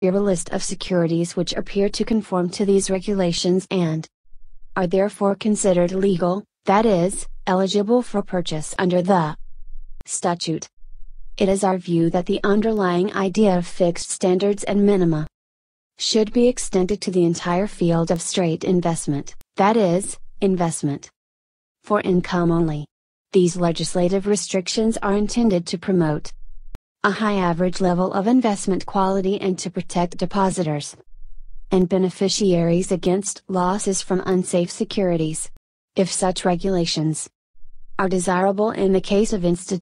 Here a list of securities which appear to conform to these regulations and are therefore considered legal, that is, eligible for purchase under the statute. It is our view that the underlying idea of fixed standards and minima should be extended to the entire field of straight investment, that is, investment for income only. These legislative restrictions are intended to promote a high average level of investment quality and to protect depositors and beneficiaries against losses from unsafe securities. If such regulations are desirable in the case of institutions